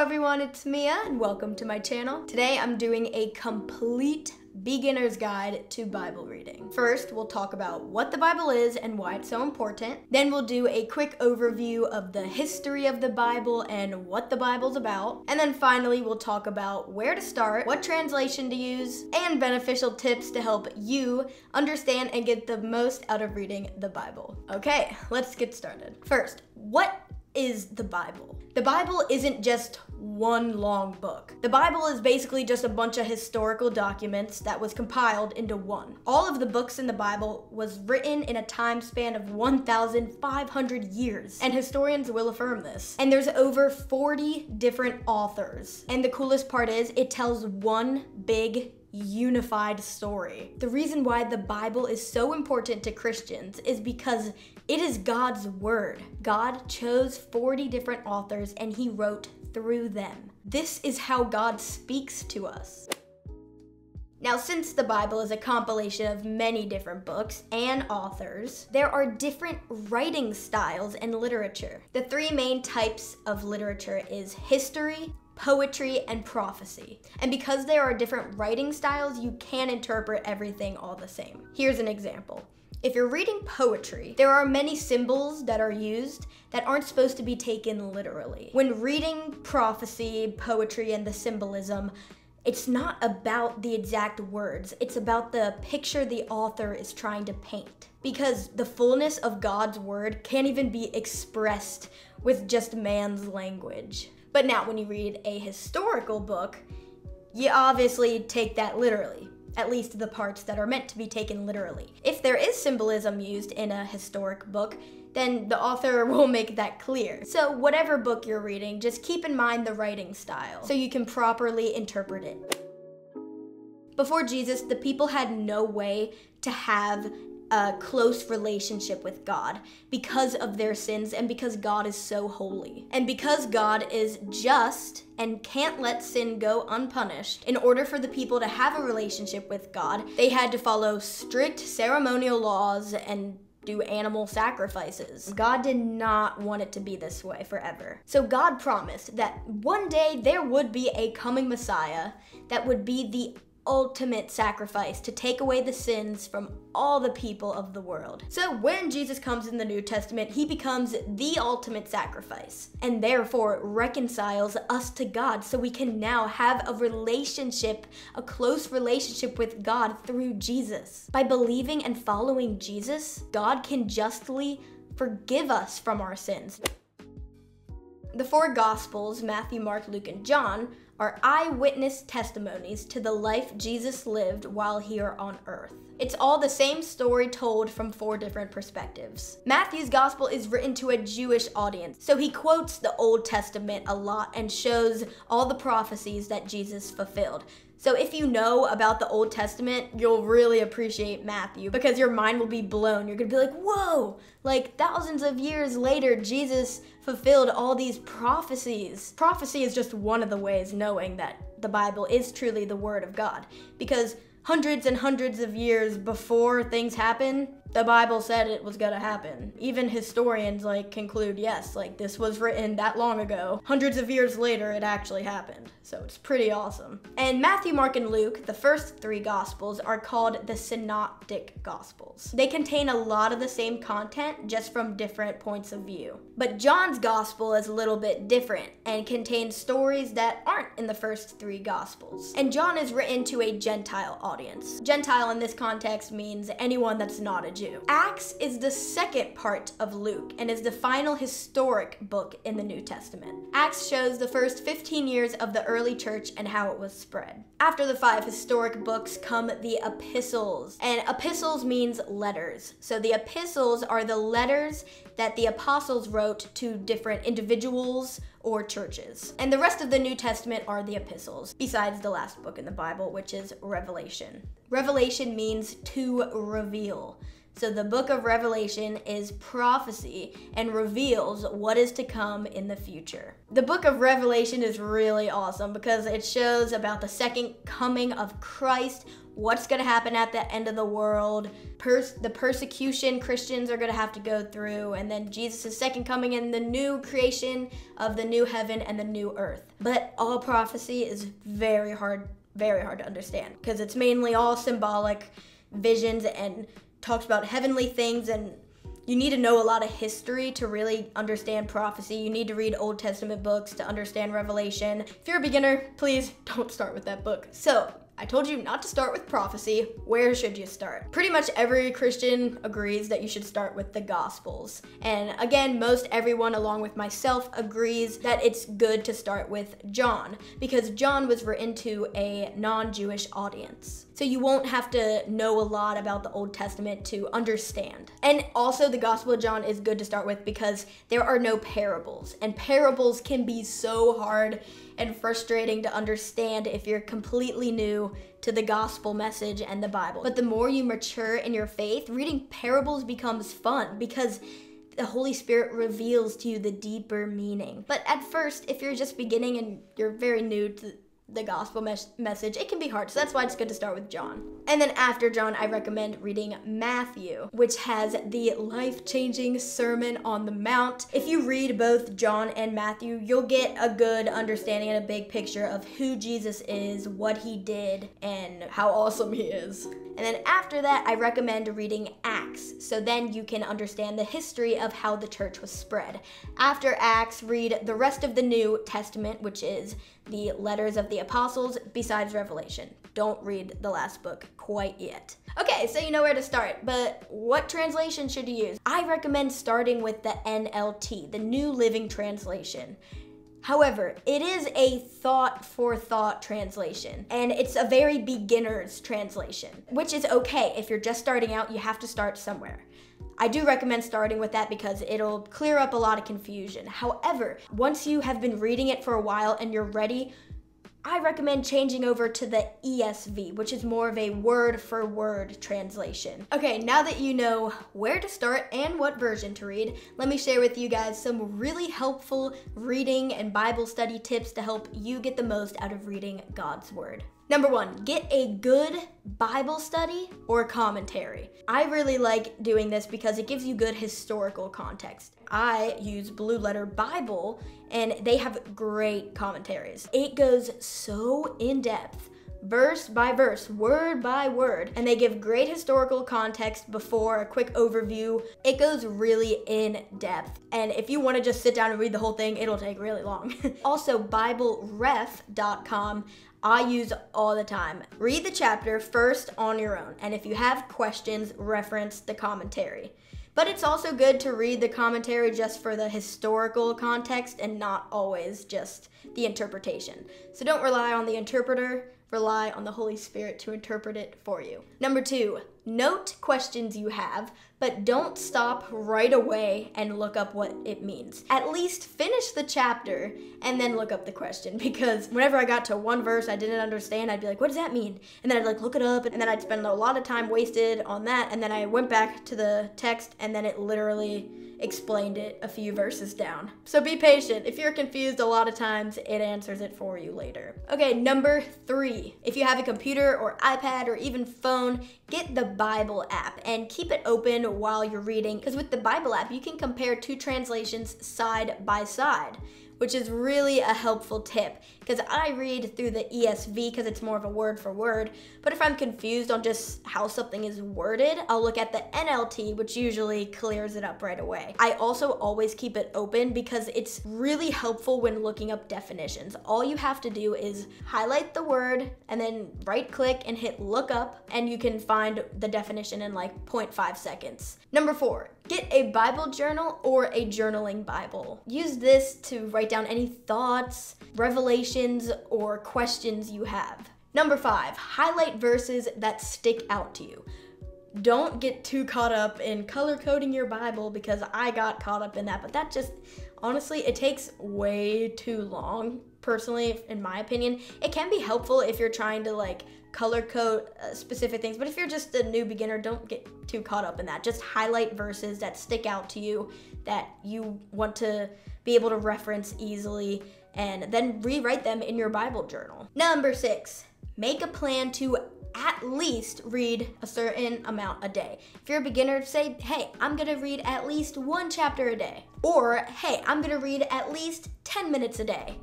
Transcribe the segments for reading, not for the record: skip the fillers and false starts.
Hello everyone, it's Mia and welcome to my channel. Today I'm doing a complete beginner's guide to Bible reading. First, we'll talk about what the Bible is and why it's so important. Then we'll do a quick overview of the history of the Bible and what the Bible's about. And then finally, we'll talk about where to start, what translation to use, and beneficial tips to help you understand and get the most out of reading the Bible. Okay, let's get started. First, what is the Bible? The Bible isn't just one long book. The Bible is basically just a bunch of historical documents that was compiled into one. All of the books in the Bible was written in a time span of 1,500 years, and historians will affirm this. And there's over 40 different authors. And the coolest part is it tells one big unified story. The reason why the Bible is so important to Christians is because it is God's word. God chose 40 different authors and he wrote through them. This is how God speaks to us. Now, since the Bible is a compilation of many different books and authors, there are different writing styles and literature. The three main types of literature is history, poetry, and prophecy. And because there are different writing styles, you can interpret everything all the same. Here's an example. If you're reading poetry, there are many symbols that are used that aren't supposed to be taken literally. When reading prophecy, poetry, and the symbolism, it's not about the exact words. It's about the picture the author is trying to paint. Because the fullness of God's word can't even be expressed with just man's language. But now when you read a historical book, you obviously take that literally, at least the parts that are meant to be taken literally. If there is symbolism used in a historic book, then the author will make that clear. So whatever book you're reading, just keep in mind the writing style so you can properly interpret it. Before Jesus, the people had no way to have a close relationship with God because of their sins and because God is so holy. And because God is just and can't let sin go unpunished, in order for the people to have a relationship with God, they had to follow strict ceremonial laws and do animal sacrifices. God did not want it to be this way forever. So God promised that one day there would be a coming Messiah that would be the ultimate sacrifice to take away the sins from all the people of the world. So when Jesus comes in the New Testament, he becomes the ultimate sacrifice and therefore reconciles us to God, so we can now have a relationship, a close relationship with God through Jesus. By believing and following Jesus, God can justly forgive us from our sins. The four Gospels, Matthew, Mark, Luke, and John, are eyewitness testimonies to the life Jesus lived while here on earth. It's all the same story told from four different perspectives. Matthew's gospel is written to a Jewish audience, so he quotes the Old Testament a lot and shows all the prophecies that Jesus fulfilled. So if you know about the Old Testament, you'll really appreciate Matthew because your mind will be blown. You're gonna be like, whoa, like thousands of years later, Jesus fulfilled all these prophecies. Prophecy is just one of the ways knowing that the Bible is truly the word of God, because hundreds and hundreds of years before things happen, the Bible said it was gonna happen. Even historians conclude, yes, this was written that long ago. Hundreds of years later, it actually happened. So it's pretty awesome. And Matthew, Mark, and Luke, the first three gospels, are called the Synoptic Gospels. They contain a lot of the same content, just from different points of view. But John's gospel is a little bit different and contains stories that aren't in the first three gospels. And John is written to a Gentile audience. Gentile in this context means anyone that's not a Jew. Acts is the second part of Luke and is the final historic book in the New Testament. Acts shows the first 15 years of the early church and how it was spread. After the five historic books come the epistles, and epistles means letters. So the epistles are the letters that the apostles wrote to different individuals or churches. And the rest of the New Testament are the epistles, besides the last book in the Bible, which is Revelation. Revelation means to reveal. So the book of Revelation is prophecy and reveals what is to come in the future. The book of Revelation is really awesome because it shows about the second coming of Christ, what's going to happen at the end of the world, the persecution Christians are going to have to go through, and then Jesus' second coming and the new creation of the new heaven and the new earth. But all prophecy is very hard to understand because it's mainly all symbolic visions and talks about heavenly things, and you need to know a lot of history to really understand prophecy. You need to read Old Testament books to understand Revelation. If you're a beginner, please don't start with that book. So I told you not to start with prophecy. Where should you start? Pretty much every Christian agrees that you should start with the Gospels. And again, most everyone along with myself agrees that it's good to start with John because John was written to a non-Jewish audience. So you won't have to know a lot about the Old Testament to understand. And also the Gospel of John is good to start with because there are no parables, and parables can be so hard and frustrating to understand if you're completely new to the gospel message and the Bible. But the more you mature in your faith, reading parables becomes fun because the Holy Spirit reveals to you the deeper meaning. But at first, if you're just beginning and you're very new to the gospel message, it can be hard. So that's why it's good to start with John. And then after John, I recommend reading Matthew, which has the life-changing Sermon on the Mount. If you read both John and Matthew, you'll get a good understanding and a big picture of who Jesus is, what he did, and how awesome he is. And then after that, I recommend reading Acts, so then you can understand the history of how the church was spread. After Acts, read the rest of the New Testament, which is the letters of the Apostles besides Revelation. Don't read the last book quite yet. Okay, so you know where to start, but what translation should you use? I recommend starting with the NLT, the New Living Translation. However, it is a thought-for-thought translation, and it's a very beginner's translation, which is okay. If you're just starting out, you have to start somewhere. I do recommend starting with that because it'll clear up a lot of confusion. However, once you have been reading it for a while and you're ready, I recommend changing over to the ESV, which is more of a word-for-word translation. Okay, now that you know where to start and what version to read, let me share with you guys some really helpful reading and Bible study tips to help you get the most out of reading God's Word. Number one, get a good Bible study or commentary. I really like doing this because it gives you good historical context. I use Blue Letter Bible, and they have great commentaries. It goes so in-depth, verse by verse, word by word, and they give great historical context before a quick overview. It goes really in-depth, and if you want to just sit down and read the whole thing, it'll take really long. Also, BibleRef.com. I use all the time. Read the chapter first on your own, and if you have questions, reference the commentary. But it's also good to read the commentary just for the historical context and not always just the interpretation. So don't rely on the interpreter, rely on the Holy Spirit to interpret it for you. Number two, note questions you have, but don't stop right away and look up what it means. At least finish the chapter and then look up the question, because whenever I got to one verse I didn't understand, I'd be like, what does that mean? And then I'd like look it up, and then I'd spend a lot of time wasted on that, and then I went back to the text and then it literally explained it a few verses down. So be patient. If you're confused, a lot of times it answers it for you later. Okay, number three. If you have a computer or iPad or even phone, get the Bible app and keep it open while you're reading, because with the Bible app you can compare two translations side by side, which is really a helpful tip, because I read through the ESV because it's more of a word for word, but if I'm confused on just how something is worded, I'll look at the NLT, which usually clears it up right away. I also always keep it open because it's really helpful when looking up definitions. All you have to do is highlight the word and then right click and hit look up, and you can find the definition in like 0.5 seconds. Number four, get a Bible journal or a journaling Bible. Use this to write down any thoughts, revelations, or questions you have. Number five, highlight verses that stick out to you. Don't get too caught up in color coding your Bible, because I got caught up in that, but that just, honestly, it takes way too long. Personally, in my opinion, it can be helpful if you're trying to like color code specific things, but if you're just a new beginner, don't get too caught up in that. Just highlight verses that stick out to you that you want to be able to reference easily, and then rewrite them in your Bible journal. Number six, make a plan to at least read a certain amount a day. If you're a beginner, say, hey, I'm gonna read at least one chapter a day. Or, hey, I'm gonna read at least 10 minutes a day,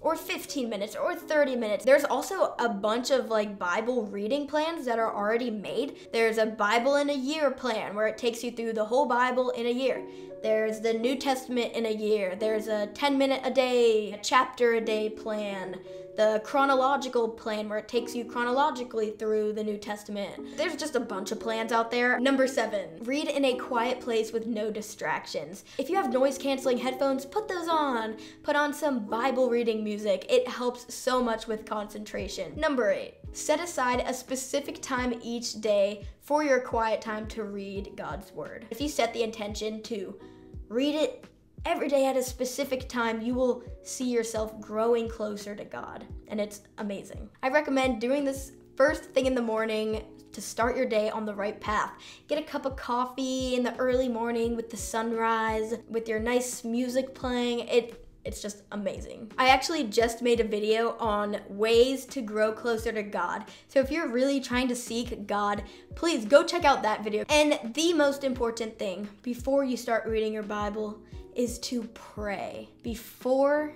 or 15 minutes, or 30 minutes. There's also a bunch of like Bible reading plans that are already made. There's a Bible in a year plan where it takes you through the whole Bible in a year. There's the New Testament in a year. There's a 10 minute a day, a chapter a day plan. The chronological plan where it takes you chronologically through the New Testament. There's just a bunch of plans out there. Number 7, read in a quiet place with no distractions. If you have noise canceling headphones, put those on. Put on some Bible reading music. It helps so much with concentration. Number 8, set aside a specific time each day for your quiet time to read God's word. If you set the intention to read it every day at a specific time, you will see yourself growing closer to God, and it's amazing. I recommend doing this first thing in the morning to start your day on the right path. Get a cup of coffee in the early morning with the sunrise, with your nice music playing. It's just amazing. I actually just made a video on ways to grow closer to God. So if you're really trying to seek God, please go check out that video. And the most important thing before you start reading your Bible is to pray. Before,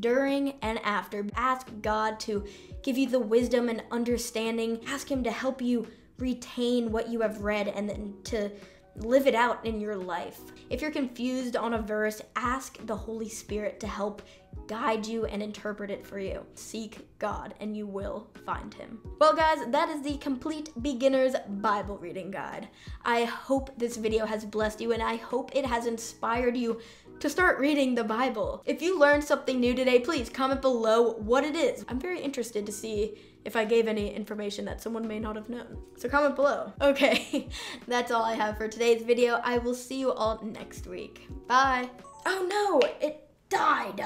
during, and after. Ask God to give you the wisdom and understanding. Ask Him to help you retain what you have read and then to live it out in your life. If you're confused on a verse, ask the Holy Spirit to help guide you and interpret it for you. Seek God and you will find Him. Well guys, that is the complete beginner's Bible reading guide. I hope this video has blessed you and I hope it has inspired you to start reading the Bible. If you learned something new today, please comment below what it is. I'm very interested to see if I gave any information that someone may not have known. So comment below. Okay, that's all I have for today's video. I will see you all next week. Bye. Oh no, it died.